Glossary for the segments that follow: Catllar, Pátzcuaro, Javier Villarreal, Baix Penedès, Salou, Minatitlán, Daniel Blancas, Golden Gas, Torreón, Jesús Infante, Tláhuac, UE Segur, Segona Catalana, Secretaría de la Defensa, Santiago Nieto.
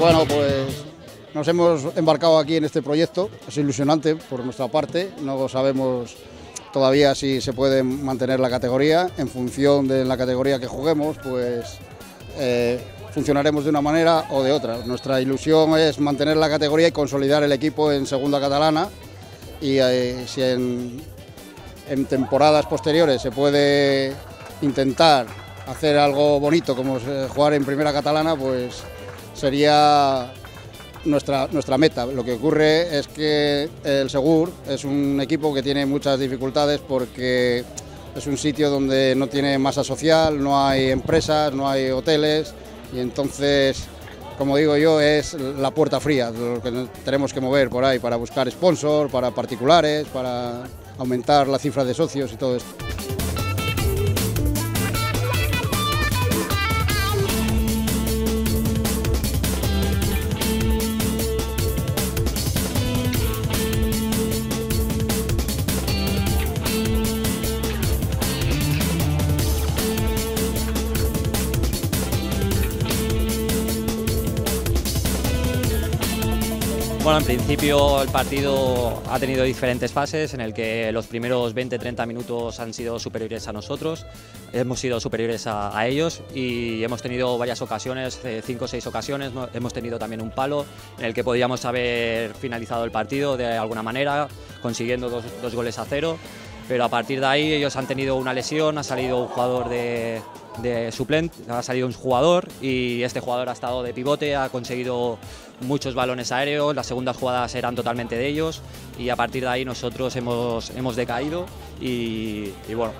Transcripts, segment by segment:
Bueno, pues nos hemos embarcado aquí en este proyecto, es ilusionante por nuestra parte, no sabemos todavía si se puede mantener la categoría, en función de la categoría que juguemos, pues funcionaremos de una manera o de otra. Nuestra ilusión es mantener la categoría y consolidar el equipo en Segunda Catalana, y si en temporadas posteriores se puede intentar hacer algo bonito como jugar en Primera Catalana, pues sería nuestra meta. Lo que ocurre es que el Segur es un equipo que tiene muchas dificultades porque es un sitio donde no tiene masa social, no hay empresas, no hay hoteles, y entonces, como digo yo, es la puerta fría, lo que tenemos que mover por ahí para buscar sponsors, para particulares, para aumentar la cifra de socios y todo esto. Bueno, en principio el partido ha tenido diferentes fases en el que los primeros 20-30 minutos han sido superiores a nosotros, hemos sido superiores a ellos y hemos tenido varias ocasiones, 5 o 6 ocasiones, hemos tenido también un palo en el que podíamos haber finalizado el partido de alguna manera, consiguiendo dos goles a cero, pero a partir de ahí ellos han tenido una lesión, ha salido un jugador de suplente, ha salido un jugador y este jugador ha estado de pivote, ha conseguido muchos balones aéreos, las segundas jugadas eran totalmente de ellos y a partir de ahí nosotros hemos decaído y bueno,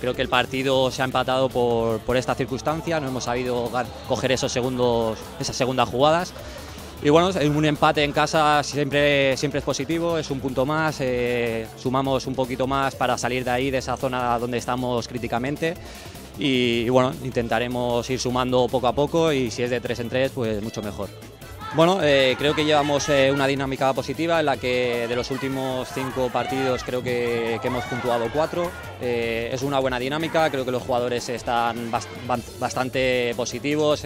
creo que el partido se ha empatado por esta circunstancia, no hemos sabido coger esas segundas jugadas. Y bueno, un empate en casa siempre es positivo, es un punto más, sumamos un poquito más para salir de ahí, de esa zona donde estamos críticamente. Y bueno, intentaremos ir sumando poco a poco y si es de 3 en 3, pues mucho mejor. Bueno, creo que llevamos una dinámica positiva en la que de los últimos 5 partidos creo que hemos puntuado 4. Es una buena dinámica, creo que los jugadores están bastante positivos.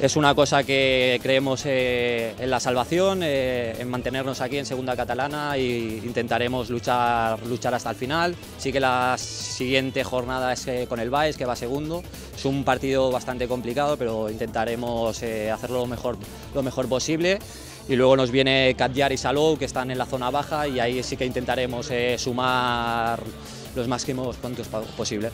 Es una cosa que creemos en la salvación, en mantenernos aquí en Segunda Catalana e intentaremos luchar hasta el final. Sí que la siguiente jornada es con el Baix, que va segundo. Es un partido bastante complicado, pero intentaremos hacerlo lo mejor posible. Y luego nos viene Catllar y Salou, que están en la zona baja, y ahí sí que intentaremos sumar los máximos puntos posibles.